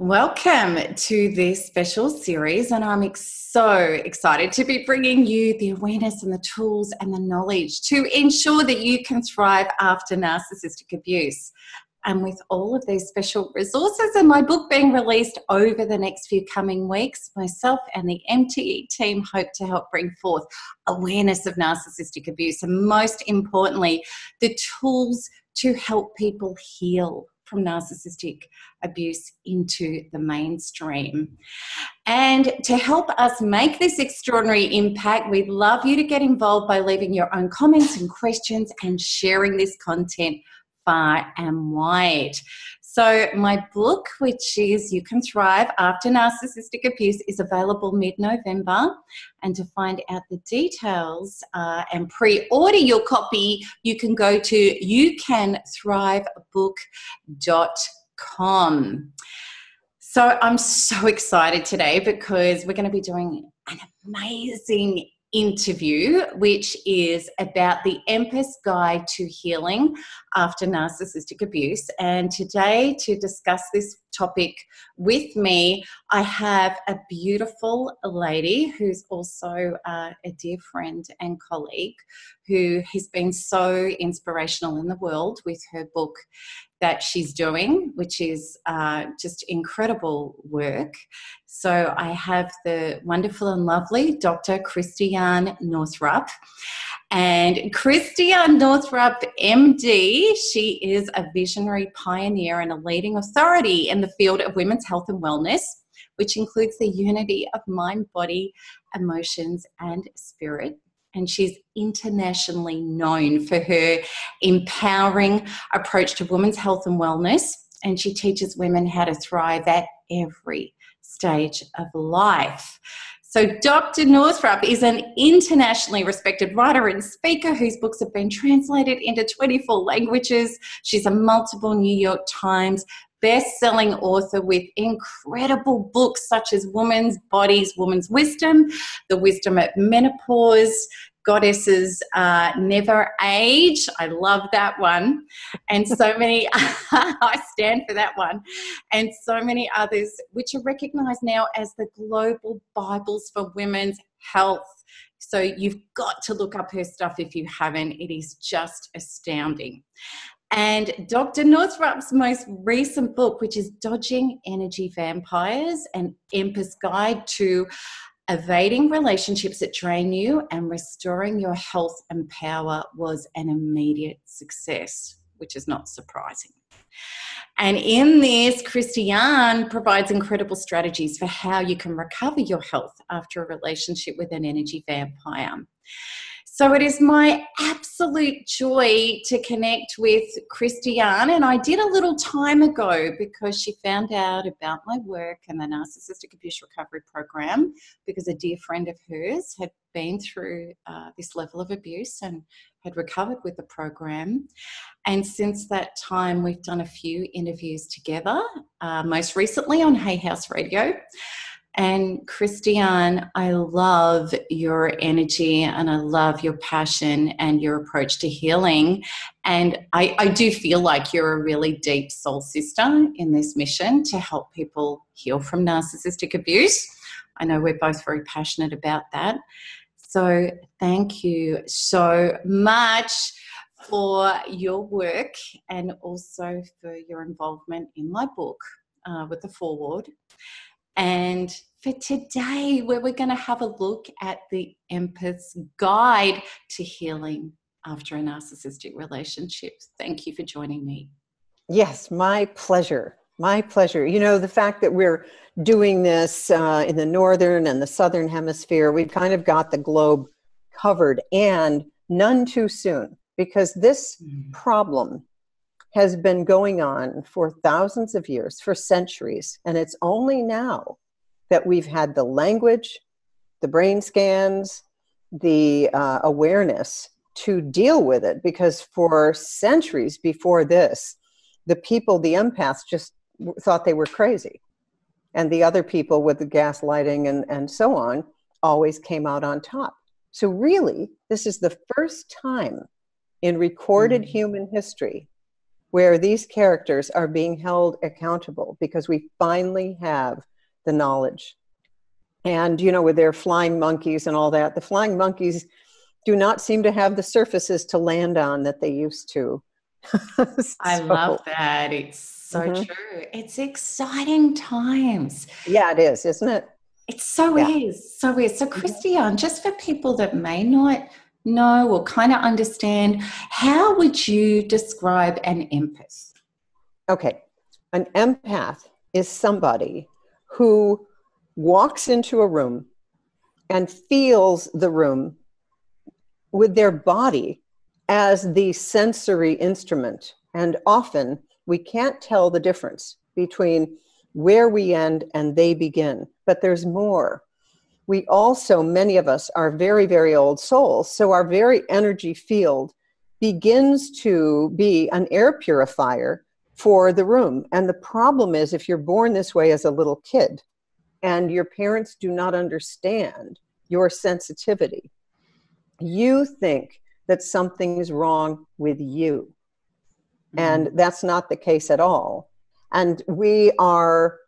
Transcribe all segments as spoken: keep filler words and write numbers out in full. Welcome to this special series, and I'm ex- so excited to be bringing you the awareness and the tools and the knowledge to ensure that you can thrive after narcissistic abuse. And with all of these special resources and my book being released over the next few coming weeks, myself and the M T E team hope to help bring forth awareness of narcissistic abuse and, most importantly, the tools to help people heal from narcissistic abuse into the mainstream. And to help us make this extraordinary impact, we'd love you to get involved by leaving your own comments and questions and sharing this content far and wide. So my book, which is You Can Thrive After Narcissistic Abuse, is available mid-November. And to find out the details uh, and pre-order your copy, you can go to you can thrive book dot com. So I'm so excited today because we're going to be doing an amazing interview, which is about the Empath's Guide to Healing After Narcissistic Abuse. And today, to discuss this topic with me, I have a beautiful lady who's also uh, a dear friend and colleague who has been so inspirational in the world with her book that she's doing, which is uh, just incredible work. So I have the wonderful and lovely Doctor Christiane Northrup. And Christiane Northrup, M D, she is a visionary pioneer and a leading authority in the field of women's health and wellness, which includes the unity of mind, body, emotions, and spirit. And she's internationally known for her empowering approach to women's health and wellness. And she teaches women how to thrive at every stage of life. So Doctor Northrup is an internationally respected writer and speaker whose books have been translated into twenty-four languages. She's a multiple New York Times best-selling author with incredible books such as Women's Bodies, Women's Wisdom, The Wisdom of Menopause, Goddesses uh, Never Age. I love that one. And so many, I stand for that one. And so many others, which are recognized now as the global Bibles for women's health. So you've got to look up her stuff if you haven't. It is just astounding. And Doctor Northrup's most recent book, which is Dodging Energy Vampires, an Empath's Guide to Evading Relationships That Drain You and Restoring Your Health and Power, was an immediate success, which is not surprising. And in this, Christiane provides incredible strategies for how you can recover your health after a relationship with an energy vampire. So it is my absolute joy to connect with Christiane, and I did a little time ago because she found out about my work and the Narcissistic Abuse Recovery Program because a dear friend of hers had been through uh, this level of abuse and had recovered with the program. And since that time, we've done a few interviews together, uh, most recently on Hay House Radio. And Christiane, I love your energy and I love your passion and your approach to healing. And I, I do feel like you're a really deep soul sister in this mission to help people heal from narcissistic abuse. I know we're both very passionate about that. So thank you so much for your work and also for your involvement in my book uh, with the foreword. And for today, where we're going to have a look at the Empath's Guide to Healing After a Narcissistic Relationship. Thank you for joining me. Yes, my pleasure. My pleasure. You know, the fact that we're doing this uh, in the northern and the southern hemisphere, we've kind of got the globe covered, and none too soon, because this mm. problem has been going on for thousands of years, for centuries. And it's only now that we've had the language, the brain scans, the uh, awareness to deal with it. Because for centuries before this, the people, the empaths, just thought they were crazy. And the other people with the gaslighting and, and so on always came out on top. So really, this is the first time in recorded mm. human history where these characters are being held accountable because we finally have the knowledge. And, you know, with their flying monkeys and all that, the flying monkeys do not seem to have the surfaces to land on that they used to. So, I love that. It's so mm-hmm. true. It's exciting times. Yeah, it is, isn't it? It's so yeah. is, so is. So Christiane, just for people that may not know or kind of understand, how would you describe an empath? Okay. An empath is somebody who walks into a room and feels the room with their body as the sensory instrument. And often we can't tell the difference between where we end and they begin, but there's more. We also, many of us are very, very old souls. So our very energy field begins to be an air purifier for the room. And the problem is if you're born this way as a little kid and your parents do not understand your sensitivity, you think that something is wrong with you. And that's not the case at all. And we are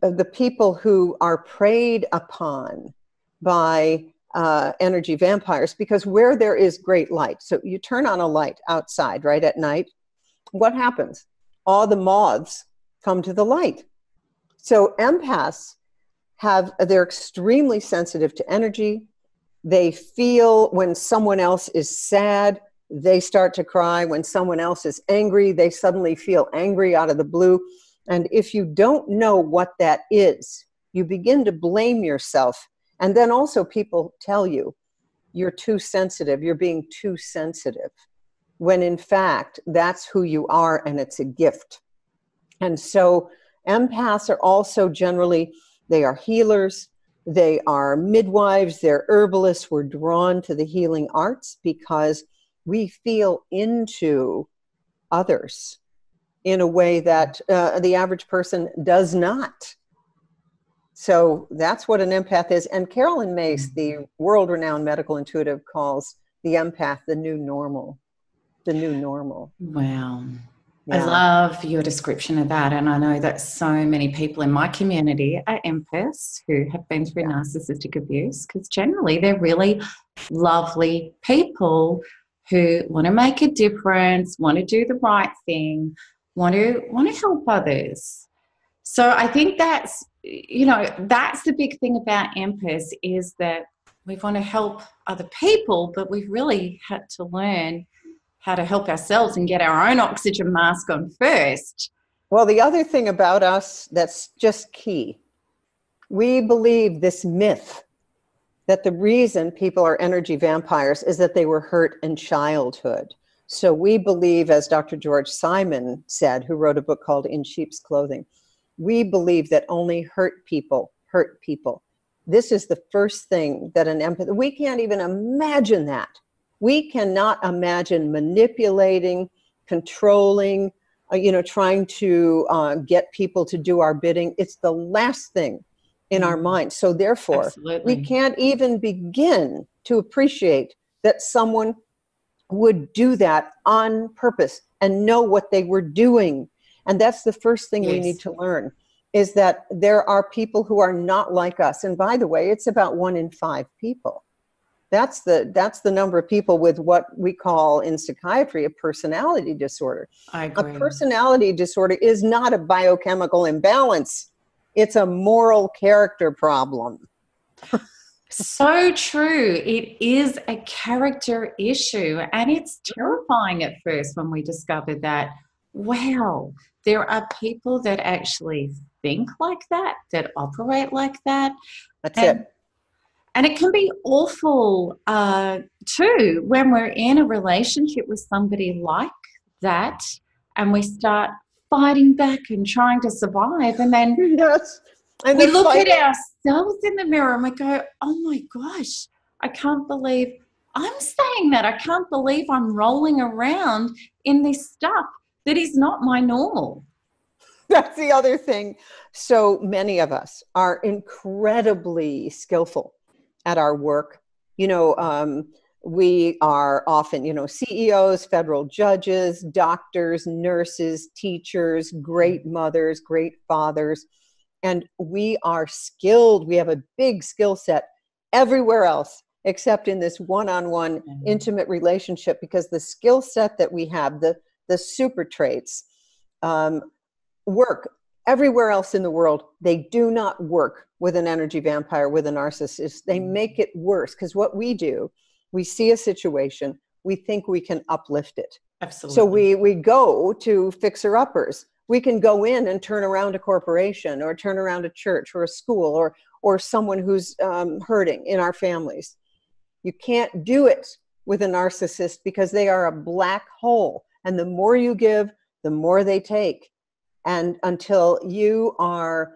the people who are preyed upon by uh, energy vampires, because where there is great light, so you turn on a light outside, right, at night, what happens? All the moths come to the light. So empaths have, they're extremely sensitive to energy. They feel when someone else is sad, they start to cry. When someone else is angry, they suddenly feel angry out of the blue. And if you don't know what that is, you begin to blame yourself. And then also people tell you, you're too sensitive, you're being too sensitive, when in fact, that's who you are and it's a gift. And so empaths are also generally, they are healers, they are midwives, they're herbalists. We're drawn to the healing arts because we feel into others in a way that uh, the average person does not. So that's what an empath is. And Carolyn Myss, the world-renowned medical intuitive, calls the empath the new normal, the new normal. Wow. Yeah. I love your description of that. And I know that so many people in my community are empaths who have been through yeah. narcissistic abuse, because generally they're really lovely people who want to make a difference, want to do the right thing, want to want to help others. So I think that's, you know, that's the big thing about empaths, is that we want to help other people, but we've really had to learn how to help ourselves and get our own oxygen mask on first. Well, the other thing about us that's just key, we believe this myth that the reason people are energy vampires is that they were hurt in childhood. So we believe, as Doctor George Simon said, who wrote a book called In Sheep's Clothing, we believe that only hurt people hurt people. This is the first thing that an empath, we can't even imagine that. We cannot imagine manipulating, controlling, uh, you know, trying to uh, get people to do our bidding. It's the last thing in our mind. So therefore, Absolutely. we can't even begin to appreciate that someone would do that on purpose and know what they were doing. And that's the first thing yes. we need to learn, is that there are people who are not like us. And by the way, it's about one in five people. That's the that's the number of people with what we call in psychiatry a personality disorder. I agree. A personality disorder is not a biochemical imbalance. It's a moral character problem. So true. It is a character issue. And it's terrifying at first when we discover that, wow, there are people that actually think like that, that operate like that. That's and, it. And it can be awful uh, too when we're in a relationship with somebody like that and we start fighting back and trying to survive, and then yes. and we look at ourselves in the mirror and we go, oh my gosh, I can't believe I'm saying that. I can't believe I'm rolling around in this stuff that is not my normal. That's the other thing. So many of us are incredibly skillful at our work. You know, um, We are often, you know, C E Os, federal judges, doctors, nurses, teachers, great mothers, great fathers, and we are skilled. We have a big skill set everywhere else except in this one-on-one mm-hmm. intimate relationship, because the skill set that we have, the, the super traits, um, work everywhere else in the world. They do not work with an energy vampire, with a narcissist. They make it worse, because what we do, we see a situation, we think we can uplift it. Absolutely. So we, we go to fixer-uppers. We can go in and turn around a corporation or turn around a church or a school or, or someone who's um, hurting in our families. You can't do it with a narcissist, because they are a black hole. And the more you give, the more they take. And until you are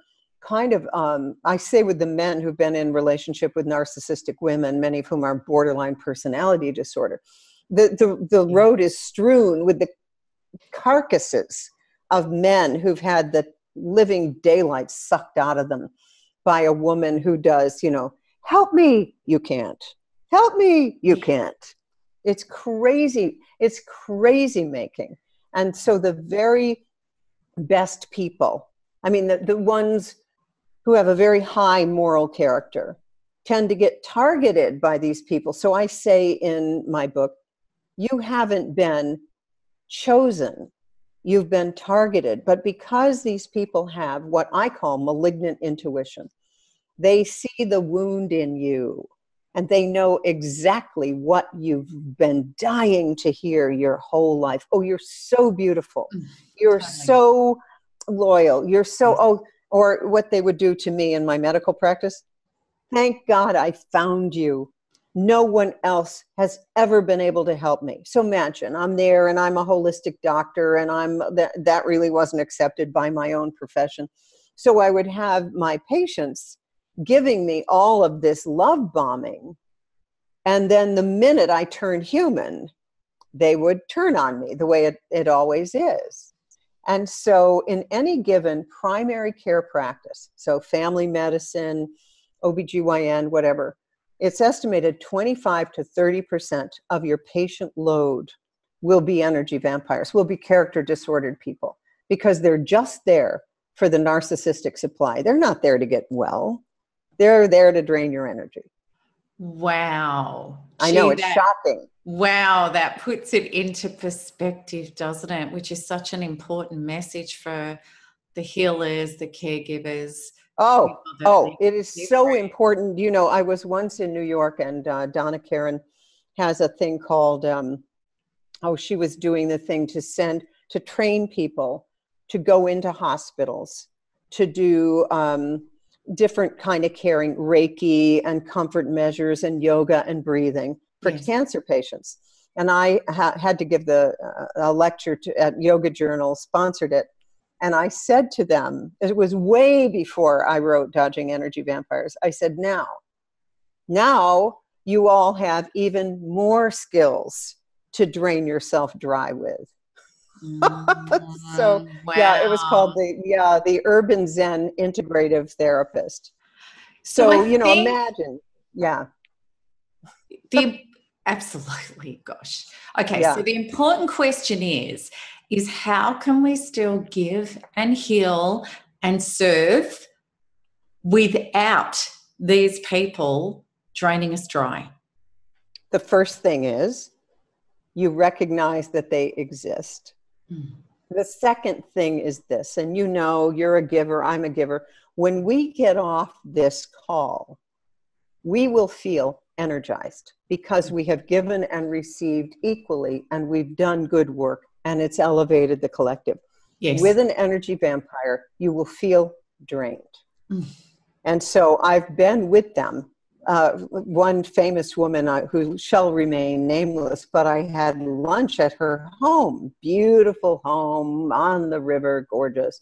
kind of, um, I say with the men who've been in relationship with narcissistic women, many of whom are borderline personality disorder, the, the, the road is strewn with the carcasses of men who've had the living daylight sucked out of them by a woman who does, you know, help me, you can't. Help me, you can't. It's crazy. It's crazy making. And so the very best people, I mean, the, the ones who have a very high moral character tend to get targeted by these people. So I say in my book, you haven't been chosen, you've been targeted. But because these people have what I call malignant intuition, they see the wound in you and they know exactly what you've been dying to hear your whole life. Oh, you're so beautiful. You're so loyal. You're so, oh, or what they would do to me in my medical practice. Thank God I found you. No one else has ever been able to help me. So imagine I'm there and I'm a holistic doctor, and I'm that, that really wasn't accepted by my own profession. So I would have my patients giving me all of this love bombing. And then the minute I turned human, they would turn on me the way it, it always is. And so in any given primary care practice, so family medicine, O B G Y N, whatever, it's estimated twenty-five to thirty percent of your patient load will be energy vampires, will be character disordered people, because they're just there for the narcissistic supply. They're not there to get well. They're there to drain your energy. Wow. I know, it's shocking. Wow, that puts it into perspective, doesn't it? Which is such an important message for the healers, the caregivers. Oh, oh, it is so important. You know, I was once in New York, and uh, Donna Karan has a thing called, um, oh, she was doing the thing to send, to train people to go into hospitals, to do um, different kind of caring, Reiki and comfort measures and yoga and breathing for yes. cancer patients. And I ha- had to give the uh, a lecture to, at Yoga Journal, sponsored it. And I said to them, it was way before I wrote Dodging Energy Vampires, I said, now, now you all have even more skills to drain yourself dry with. So wow. yeah, it was called the yeah the Urban Zen Integrative Therapist. So, so you know, imagine, yeah, the absolutely, gosh, okay. Yeah. So the important question is, is how can we still give and heal and serve without these people draining us dry? The first thing is you recognize that they exist. The second thing is this, and you know, you're a giver, I'm a giver. When we get off this call, we will feel energized, because we have given and received equally, and we've done good work, and it's elevated the collective. Yes. With an energy vampire, you will feel drained. Mm. And so I've been with them. Uh, one famous woman uh, who shall remain nameless, but I had lunch at her home, beautiful home on the river, gorgeous.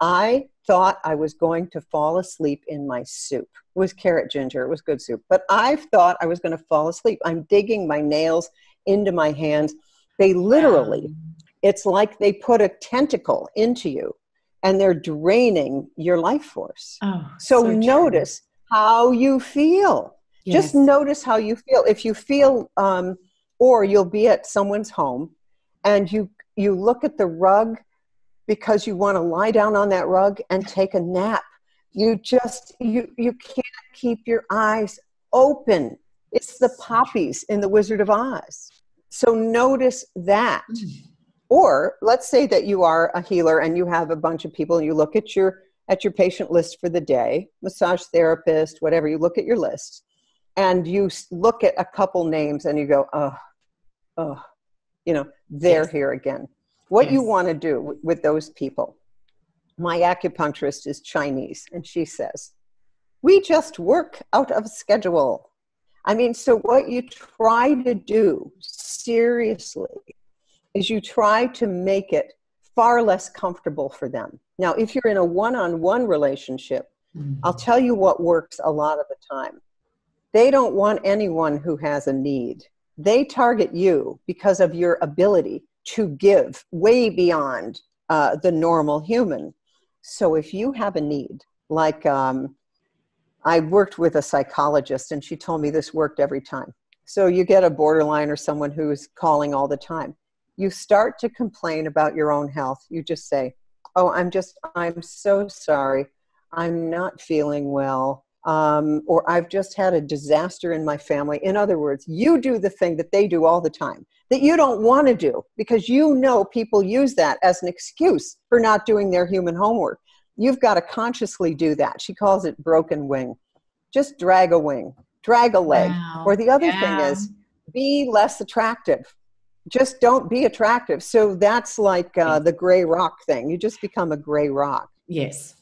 I thought I was going to fall asleep in my soup. It was carrot ginger. It was good soup. But I thought I was going to fall asleep. I'm digging my nails into my hands. They literally, it's like they put a tentacle into you and they're draining your life force. Oh, so, so notice how you feel. Yes. Just notice how you feel. If you feel, um, or you'll be at someone's home and you, you look at the rug because you want to lie down on that rug and take a nap. You just, you, you can't keep your eyes open. It's the poppies in The Wizard of Oz. So notice that. Mm. Or let's say that you are a healer and you have a bunch of people and you look at your, at your patient list for the day, massage therapist, whatever, you look at your list and you look at a couple names and you go, oh, oh, you know, they're yes. here again. What yes. you want to do w- with those people. My acupuncturist is Chinese and she says, we just work out of schedule. I mean, so what you try to do seriously is you try to make it far less comfortable for them. Now, if you're in a one-on-one relationship, mm-hmm. I'll tell you what works a lot of the time. They don't want anyone who has a need. They target you because of your ability to give way beyond uh, the normal human. So if you have a need, like um, I worked with a psychologist and she told me this worked every time. So you get a borderline or someone who's calling all the time. You start to complain about your own health. You just say, oh, I'm just, I'm so sorry. I'm not feeling well. Um, or I've just had a disaster in my family. In other words, you do the thing that they do all the time that you don't want to do because you know people use that as an excuse for not doing their human homework. You've got to consciously do that. She calls it broken wing. Just drag a wing, drag a leg. Wow. Or the other yeah. thing is be less attractive. Just don't be attractive. So that's like uh, the gray rock thing. You just become a gray rock. Yes.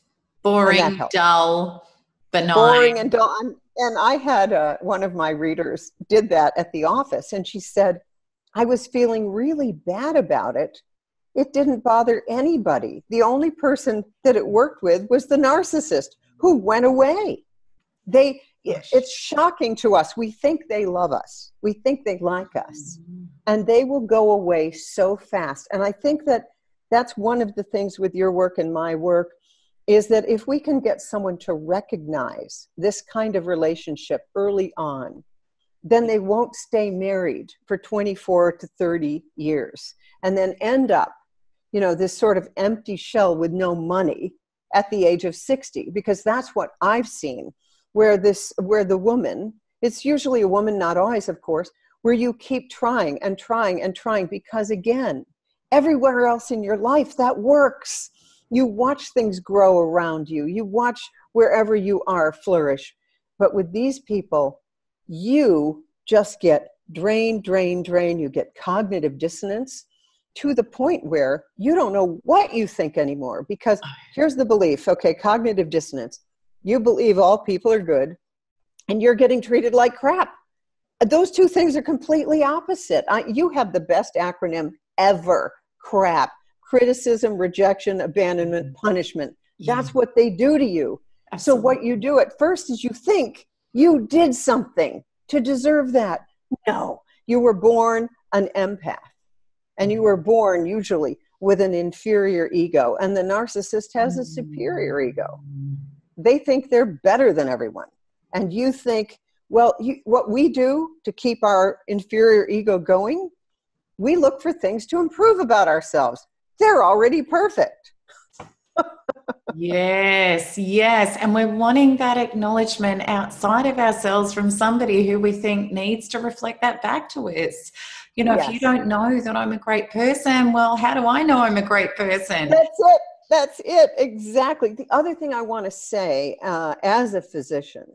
Boring, dull, benign. Boring and dull. And I had uh, one of my readers did that at the office. And she said, I was feeling really bad about it. It didn't bother anybody. The only person that it worked with was the narcissist who went away. They... It's shocking to us. We think they love us. We think they like us. Mm-hmm. And they will go away so fast. And I think that that's one of the things with your work and my work is that if we can get someone to recognize this kind of relationship early on, then they won't stay married for twenty-four to thirty years and then end up, you know, this sort of empty shell with no money at the age of sixty, because that's what I've seen. Where this, where the woman, it's usually a woman, not always, of course, where you keep trying and trying and trying because, again, everywhere else in your life that works. You watch things grow around you. You watch wherever you are flourish. But with these people, you just get drained, drained, drained. You get cognitive dissonance to the point where you don't know what you think anymore because here's the belief, okay, cognitive dissonance. You believe all people are good and you're getting treated like crap. Those two things are completely opposite. I, you have the best acronym ever, crap. Criticism, rejection, abandonment, punishment. That's yeah. what they do to you. Absolutely. So what you do at first is you think you did something to deserve that. No, you were born an empath and you were born usually with an inferior ego and the narcissist has a superior ego. They think they're better than everyone. And you think, well, you, what we do to keep our inferior ego going, we look for things to improve about ourselves. They're already perfect. Yes, yes. And we're wanting that acknowledgement outside of ourselves from somebody who we think needs to reflect that back to us. You know, yes. if you don't know that I'm a great person, well, how do I know I'm a great person? That's it. That's it, exactly. The other thing I want to say uh, as a physician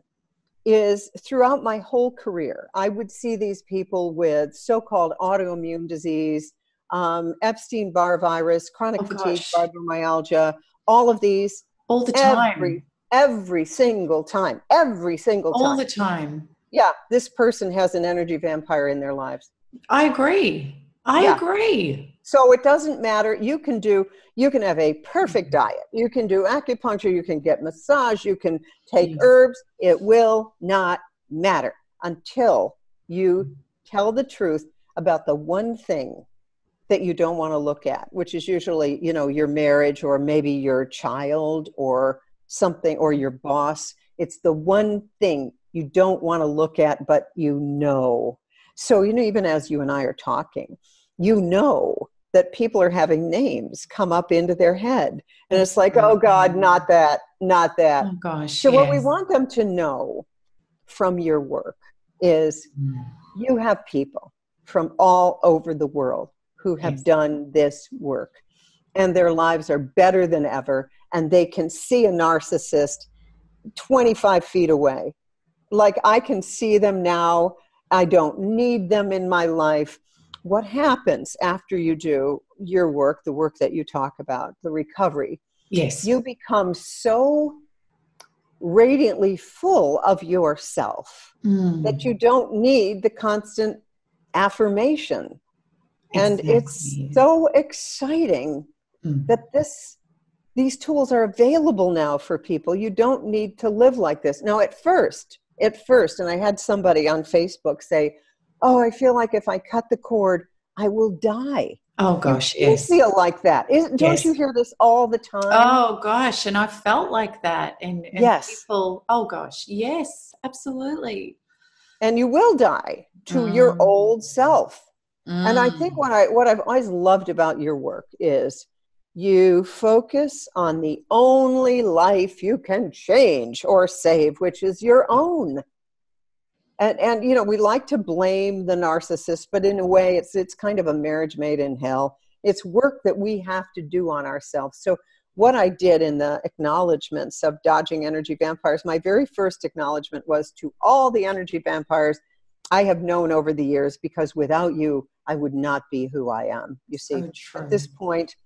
is throughout my whole career, I would see these people with so-called autoimmune disease, um, Epstein-Barr virus, chronic oh, fatigue, gosh. fibromyalgia, all of these. All the time. Every, every single time. Every single time. All the time. Yeah, this person has an energy vampire in their lives. I agree. I yeah. agree. So it doesn't matter. You can do, you can have a perfect diet. You can do acupuncture. You can get massage. You can take yes. herbs. It will not matter until you tell the truth about the one thing that you don't want to look at, which is usually, you know, your marriage or maybe your child or something or your boss. It's the one thing you don't want to look at, but you know. So, you know, even as you and I are talking, you know that people are having names come up into their head. And it's like, oh God, not that, not that. Oh gosh. So yes. What we want them to know from your work is mm. you have people from all over the world who have yes. done this work, and their lives are better than ever. And they can see a narcissist twenty-five feet away. Like, I can see them now. I don't need them in my life. What happens after you do your work, the work that you talk about, the recovery? Yes. You become so radiantly full of yourself mm. that you don't need the constant affirmation. Exactly. And it's so exciting mm. that this these tools are available now for people. You don't need to live like this. Now, at first, at first, and I had somebody on Facebook say, oh, I feel like if I cut the cord, I will die. Oh, gosh, yes. You feel like that. Don't yes. you hear this all the time? Oh, gosh, and I felt like that. And, and yes. people, oh, gosh, yes, absolutely. And you will die to mm. your old self. Mm. And I think what, I, what I've always loved about your work is you focus on the only life you can change or save, which is your own. And, and you know, we like to blame the narcissist, but in a way, it's it's kind of a marriage made in hell. It's work that we have to do on ourselves. So what I did in the acknowledgments of Dodging Energy Vampires, my very first acknowledgement was to all the energy vampires I have known over the years, because without you, I would not be who I am. You see, oh, at this point,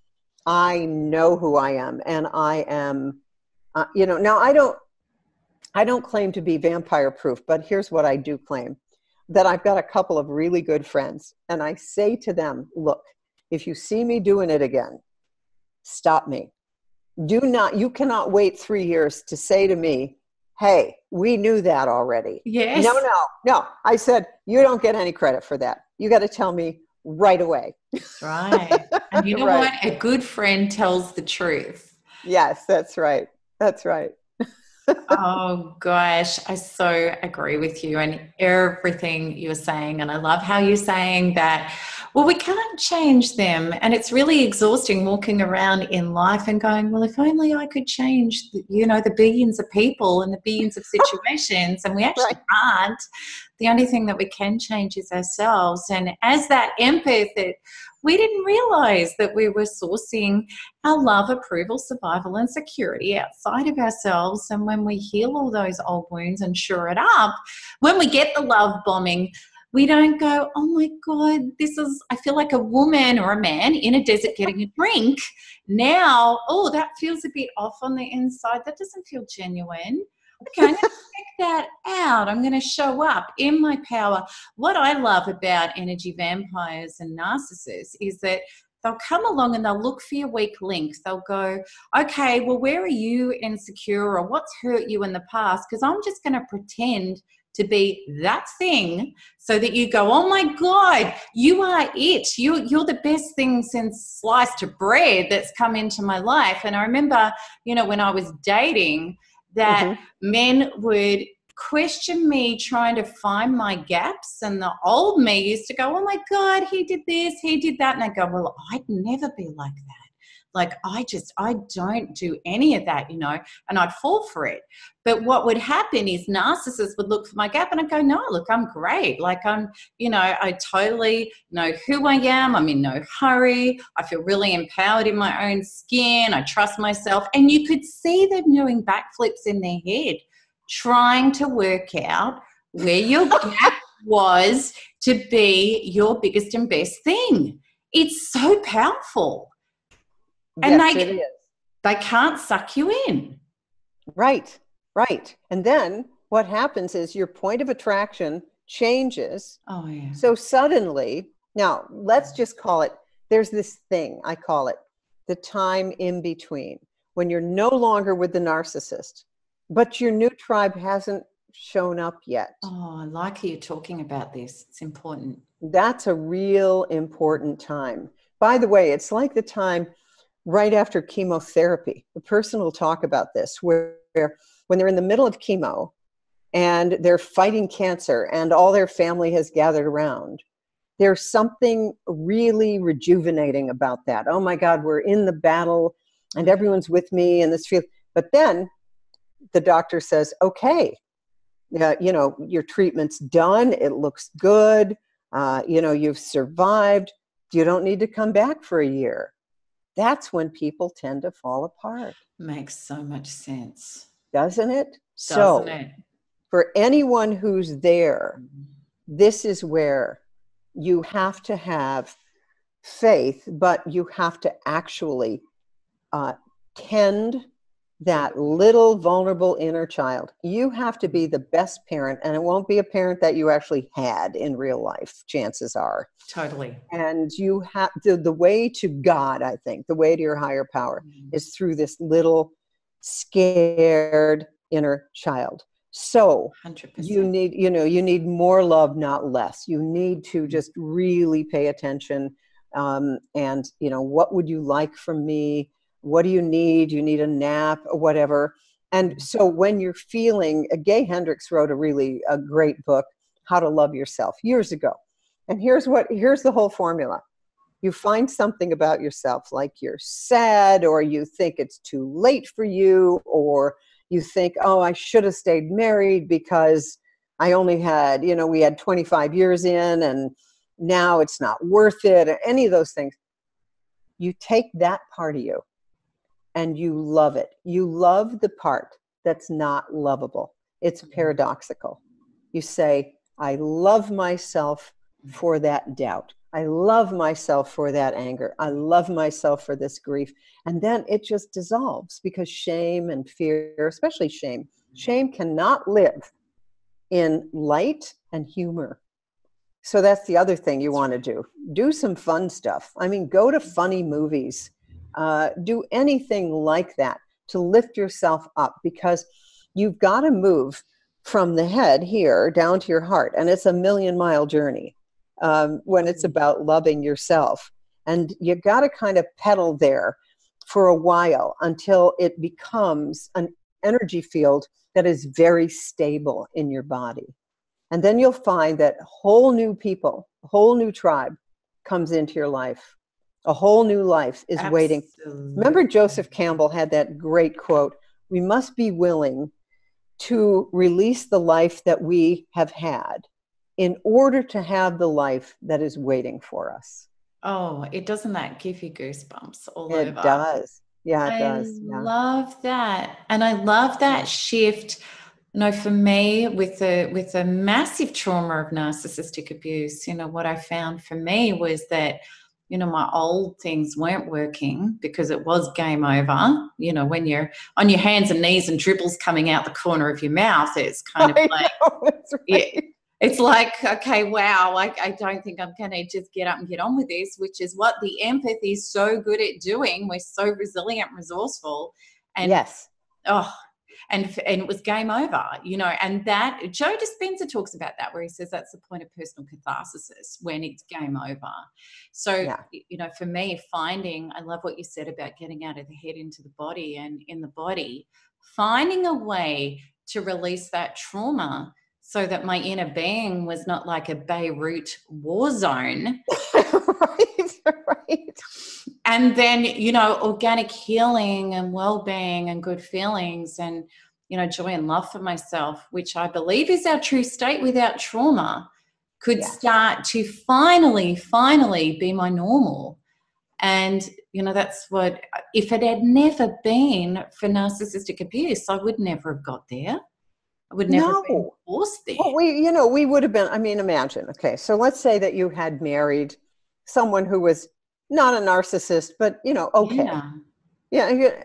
I know who I am, and I am, uh, you know, now I don't, I don't claim to be vampire proof, but here's what I do claim, that I've got a couple of really good friends, and I say to them, look, if you see me doing it again, stop me. Do not, you cannot wait three years to say to me, hey, we knew that already. Yes. No, no, no. I said, you don't get any credit for that. You got to tell me right away. Right. And you know right. what? A good friend tells the truth. Yes, that's right. That's right. Oh gosh, I so agree with you and everything you're saying. And I love how you're saying that, well, we can't change them. And it's really exhausting walking around in life and going, well, if only I could change, the, you know, the billions of people and the billions of situations. And we actually right. aren't. The only thing that we can change is ourselves. And as that empath, it, we didn't realize that we were sourcing our love, approval, survival, and security outside of ourselves. And when we heal all those old wounds and shore it up, when we get the love bombing, we don't go, oh my God, this is, I feel like a woman or a man in a desert getting a drink. Now, oh, that feels a bit off on the inside. That doesn't feel genuine. Okay, I'm going to check that out. I'm going to show up in my power. What I love about energy vampires and narcissists is that they'll come along and they'll look for your weak links. They'll go, okay, well, where are you insecure or what's hurt you in the past? Because I'm just going to pretend to be that thing so that you go, oh my God, you are it. You, you're the best thing since sliced bread that's come into my life. And I remember, you know, when I was dating, that mm-hmm. men would question me trying to find my gaps, and the old me used to go, oh my God, he did this, he did that. And I go, well, I'd never be like that. Like, I just, I don't do any of that, you know, and I'd fall for it. But what would happen is narcissists would look for my gap and I'd go, no, look, I'm great. Like, I'm, you know, I totally know who I am. I'm in no hurry. I feel really empowered in my own skin. I trust myself. And you could see them doing backflips in their head, trying to work out where your gap was to be your biggest and best thing. It's so powerful. And yes, they, it is. They can't suck you in. Right, right. And then what happens is your point of attraction changes. Oh, yeah. So suddenly, now let's just call it, there's this thing, I call it the time in between, when you're no longer with the narcissist, but your new tribe hasn't shown up yet. Oh, I like how you're talking about this. It's important. That's a real important time. By the way, it's like the time right after chemotherapy. The person will talk about this, where, where when they're in the middle of chemo, and they're fighting cancer, and all their family has gathered around. There's something really rejuvenating about that. Oh my God, we're in the battle and everyone's with me in this field. But then the doctor says, okay, uh, you know, your treatment's done. It looks good. Uh, you know, you've survived. You don't need to come back for a year. That's when people tend to fall apart. Makes so much sense. Doesn't it? Doesn't it? So for anyone who's there, this is where you have to have faith, but you have to actually uh, tend that little vulnerable inner child. You have to be the best parent, and it won't be a parent that you actually had in real life, chances are. Totally. And you have the, the way to God, I think, the way to your higher power mm-hmm. is through this little scared inner child. So one hundred percent. you need, you know, you need more love, not less. You need to just really pay attention. Um, and you know, what would you like from me? What do you need? You need a nap or whatever. And so when you're feeling, Gay Hendricks wrote a really a great book, How to Love Yourself, years ago. And here's what, here's the whole formula. You find something about yourself, like you're sad, or you think it's too late for you, or you think, oh, I should have stayed married because I only had, you know, we had twenty-five years in and now it's not worth it, or any of those things. You take that part of you and you love it. You love the part that's not lovable. It's paradoxical. You say, I love myself for that doubt. I love myself for that anger. I love myself for this grief. And then it just dissolves, because shame and fear, especially shame, shame cannot live in light and humor. So that's the other thing you want to do. Do some fun stuff. I mean, go to funny movies. Uh, do anything like that to lift yourself up, because you've got to move from the head here down to your heart. And it's a million mile journey. Um, when it's about loving yourself. And you got to kind of pedal there for a while until it becomes an energy field that is very stable in your body. And then you'll find that whole new people, a whole new tribe comes into your life. A whole new life is Absolutely. waiting. Remember, Joseph Campbell had that great quote, we must be willing to release the life that we have had in order to have the life that is waiting for us. Oh, it doesn't that give you goosebumps all it over? It does. Yeah, it I does. I yeah. love that. And I love that shift. You know, for me, with the, with the massive trauma of narcissistic abuse, you know, what I found for me was that, you know, my old things weren't working because it was game over. You know, when you're on your hands and knees and dribbles coming out the corner of your mouth, it's kind I of like... Know, that's right. Yeah. It's like, okay, wow, I, I don't think I'm going to just get up and get on with this, which is what the empathy is so good at doing. We're so resilient and resourceful. And yes. Oh, and, and it was game over, you know, and that Joe Dispenza talks about that, where he says that's the point of personal catharsis, when it's game over. So, yeah. you know, for me, finding, I love what you said about getting out of the head into the body, and in the body, finding a way to release that trauma, so that my inner being was not like a Beirut war zone. Right, right. And then, you know, organic healing and well-being and good feelings and, you know, joy and love for myself, which I believe is our true state without trauma, could yeah. start to finally, finally be my normal. And, you know, that's what, if it had never been for narcissistic abuse, I would never have got there. I would never no. been forced there. Well, we, you know, we would have been, I mean, imagine, okay, so let's say that you had married someone who was not a narcissist, but, you know, okay. Yeah. yeah, yeah.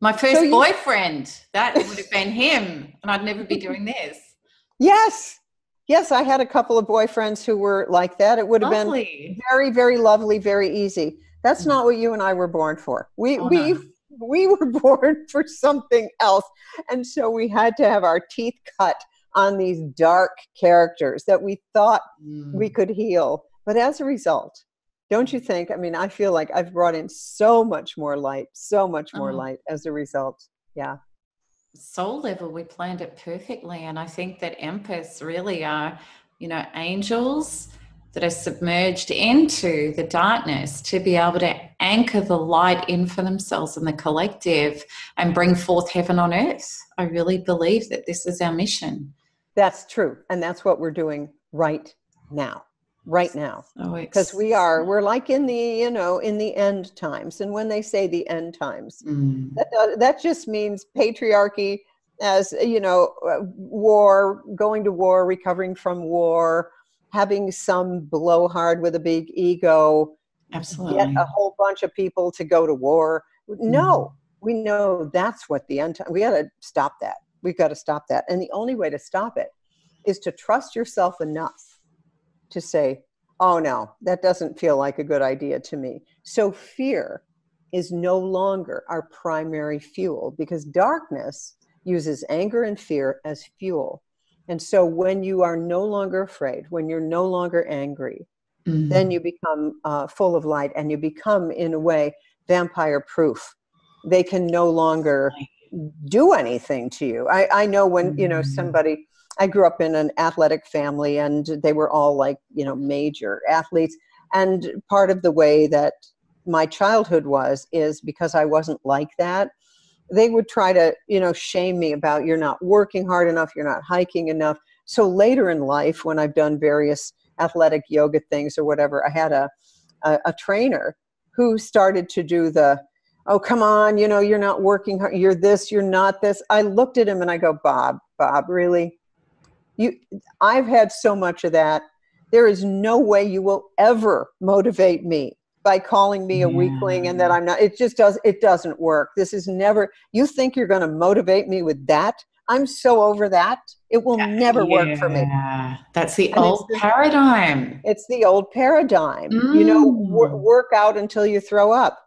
My first so boyfriend, you, that would have been him, and I'd never be doing this. Yes. Yes, I had a couple of boyfriends who were like that. It would have lovely. been very, very lovely, very easy. That's mm-hmm. not what you and I were born for. We, oh, we, no. We were born for something else. And so we had to have our teeth cut on these dark characters that we thought mm. we could heal. But as a result, don't you think, I mean, I feel like I've brought in so much more light, so much more uh-huh. light as a result. Yeah. soul level, we planned it perfectly. And I think that empaths really are, you know, angels that are submerged into the darkness to be able to anchor the light in for themselves and the collective and bring forth heaven on earth. I really believe that this is our mission. That's true. And that's what we're doing right now. Right now. Because oh, we are, we're like in the, you know, in the end times. And when they say the end times, mm. that, that just means patriarchy as, you know, war, going to war, recovering from war, having some blowhard with a big ego, absolutely, get a whole bunch of people to go to war. No, mm. we know that's what the end time, we got to stop that. We've got to stop that. And the only way to stop it is to trust yourself enough to say, oh no, that doesn't feel like a good idea to me. So fear is no longer our primary fuel, because darkness uses anger and fear as fuel. And so when you are no longer afraid, when you're no longer angry, mm-hmm. then you become uh, full of light, and you become, in a way, vampire proof. They can no longer do anything to you. I, I know when, you know, somebody, I grew up in an athletic family, and they were all like, you know, major athletes. And part of the way that my childhood was, is because I wasn't like that, they would try to, you know, shame me about, you're not working hard enough, you're not hiking enough. So later in life, when I've done various athletic yoga things or whatever, I had a, a, a trainer who started to do the, oh, come on, you know, you're not working hard, you're this, you're not this. I looked at him and I go, Bob, Bob, really? You, I've had so much of that. There is no way you will ever motivate me by calling me a yeah. weakling and that I'm not, it just does, it doesn't work. This is never, you think you're going to motivate me with that? I'm so over that. It will never yeah. work for me. That's the and old it's the, paradigm. It's the old paradigm. Mm. You know, wor- work out until you throw up.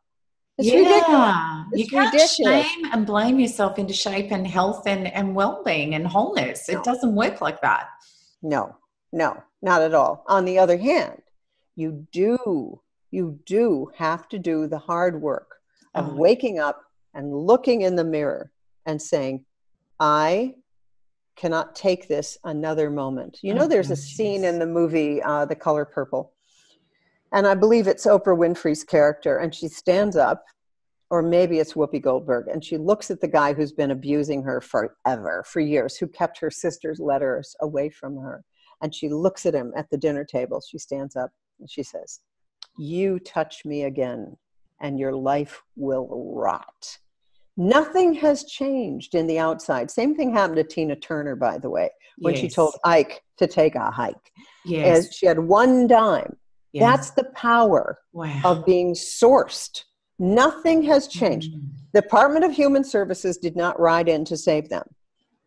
It's yeah. ridiculous. It's you can't ridiculous. shame and blame yourself into shape and health and, and well-being and wholeness. No. It doesn't work like that. No, no, not at all. On the other hand, you do, you do have to do the hard work of oh. waking up and looking in the mirror and saying, I cannot take this another moment. You know, oh, there's oh, a geez. scene in the movie, uh, The Color Purple. And I believe it's Oprah Winfrey's character. And she stands up, or maybe it's Whoopi Goldberg, and she looks at the guy who's been abusing her forever, for years, who kept her sister's letters away from her. And she looks at him at the dinner table. She stands up and she says, you touch me again and your life will rot. Nothing has changed in the outside. Same thing happened to Tina Turner, by the way, when yes. she told Ike to take a hike. Yes. As she had one dime. Yeah. That's the power wow. of being sourced. Nothing has changed. Mm-hmm. The Department of Human Services did not ride in to save them.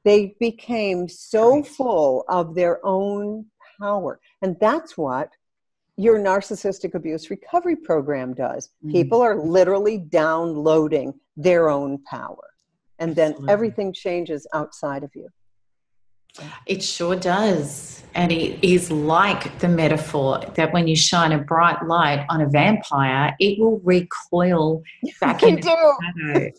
They became so right. full of their own power. And that's what your narcissistic abuse recovery program does. Mm-hmm. People are literally downloading their own power. And Absolutely. Then everything changes outside of you. It sure does. And it is like the metaphor that when you shine a bright light on a vampire, it will recoil back into the shadow.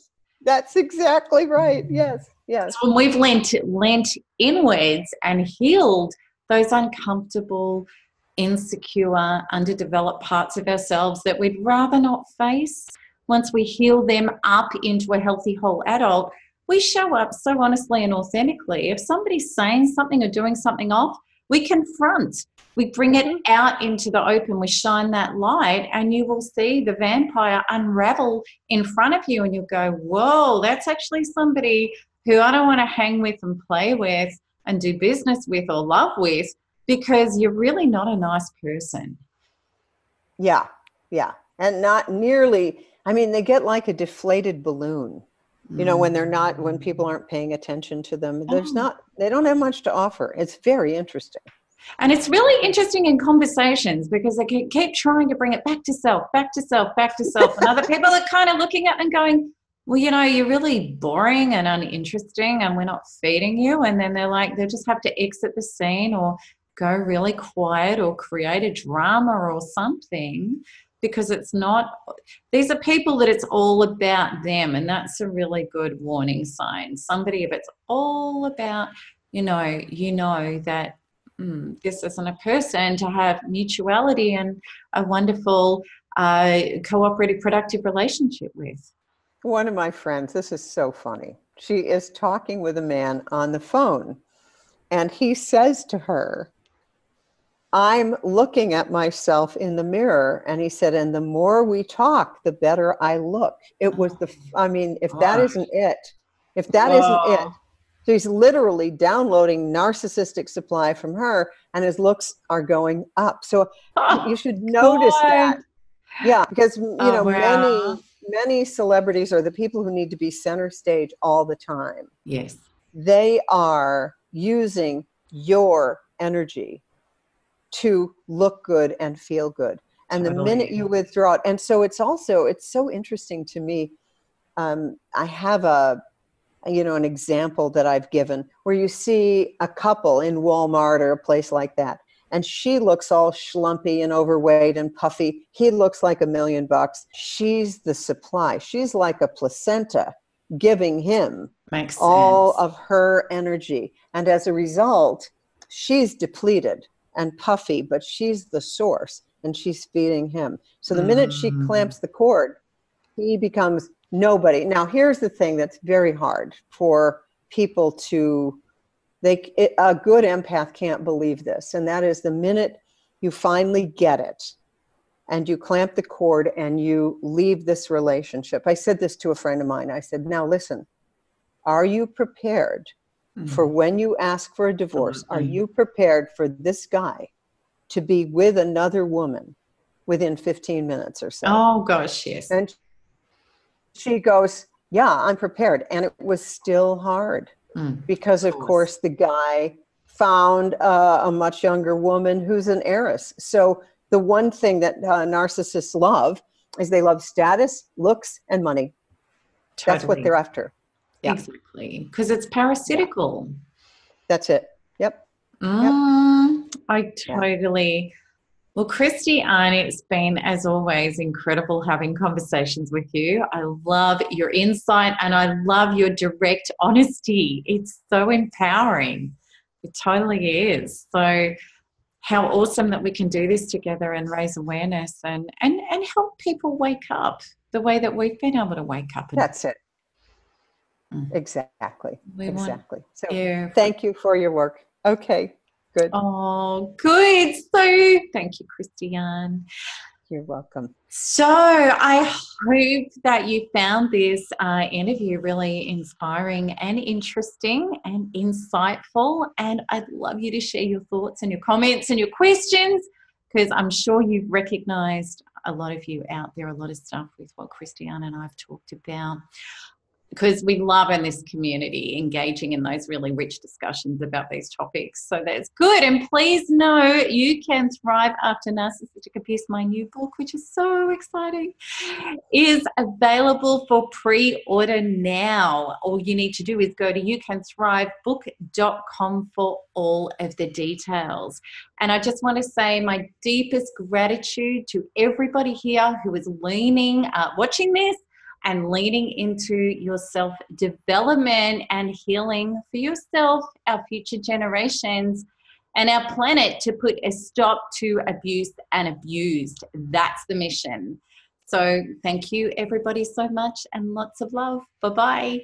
That's exactly right. Yes, yes. So when we've leant, leant inwards and healed those uncomfortable, insecure, underdeveloped parts of ourselves that we'd rather not face, once we heal them up into a healthy whole adult, we show up so honestly and authentically. If somebody's saying something or doing something off, we confront. We bring it out into the open. We shine that light, and you will see the vampire unravel in front of you, and you'll go, whoa, that's actually somebody who I don't want to hang with and play with and do business with or love with, because you're really not a nice person. Yeah, yeah, and not nearly. I mean, they get like a deflated balloon. You know, when they're not, when people aren't paying attention to them, there's not, they don't have much to offer. It's very interesting. And it's really interesting in conversations, because they can keep trying to bring it back to self, back to self, back to self. And other people are kind of looking at and going, well, you know, you're really boring and uninteresting and we're not feeding you. And then they're like, they just have to exit the scene or go really quiet or create a drama or something because it's not, these are people that it's all about them, and that's a really good warning sign. Somebody, if it's all about, you know, you know that mm, this isn't a person to have mutuality and a wonderful uh, cooperative, productive relationship with. One of my friends, this is so funny. She is talking with a man on the phone, and he says to her, I'm looking at myself in the mirror. And he said, and the more we talk, the better I look. It was the, I mean, if that isn't it, if that Whoa. isn't it, so he's literally downloading narcissistic supply from her, and his looks are going up. So oh, you should notice God. that. Yeah. Because, you oh, know, wow. many, many celebrities are the people who need to be center stage all the time. Yes. They are using your energy to look good and feel good. And the minute you withdraw it, and so it's also, it's so interesting to me. Um, I have a, you know, an example that I've given where you see a couple in Walmart or a place like that, and she looks all schlumpy and overweight and puffy. He looks like a million bucks. She's the supply. She's like a placenta giving him Makes all sense. of her energy. And as a result, she's depleted and puffy, but she's the source, and she's feeding him. So the minute she clamps the cord, he becomes nobody. Now, here's the thing that's very hard for people to, they, it, a good empath can't believe this. And that is, the minute you finally get it and you clamp the cord and you leave this relationship. I said this to a friend of mine. I said, now listen, are you prepared Mm-hmm. for when you ask for a divorce, mm-hmm. are you prepared for this guy to be with another woman within fifteen minutes or so? Oh, gosh, yes. And she goes, yeah, I'm prepared. And it was still hard mm, because, of course. course, the guy found uh, a much younger woman who's an heiress. So the one thing that uh, narcissists love is they love status, looks, and money. Totally. That's what they're after. Yeah. Exactly, because it's parasitical. Yeah. That's it. Yep. Mm, yep. I totally. Yeah. Well, Christiane, it's been, as always, incredible having conversations with you. I love your insight, and I love your direct honesty. It's so empowering. It totally is. So how awesome that we can do this together and raise awareness and, and, and help people wake up the way that we've been able to wake up. And That's it. Exactly. We exactly. So you. Thank you for your work. Okay. Good. Oh, good. So thank you, Christiane. You're welcome. So I hope that you found this uh, interview really inspiring and interesting and insightful. And I'd love you to share your thoughts and your comments and your questions, because I'm sure you've recognized a lot of you out there, a lot of stuff with what Christiane and I've talked about. Because we love in this community engaging in those really rich discussions about these topics. So that's good. And please know You Can Thrive After Narcissistic Abuse, my new book, which is so exciting, is available for pre-order now. All you need to do is go to you can thrive book dot com for all of the details. And I just want to say my deepest gratitude to everybody here who is leaning, uh, watching this, and leaning into your self-development and healing for yourself, our future generations, and our planet, to put a stop to abuse and abused. That's the mission. So thank you, everybody, so much, and lots of love. Bye-bye.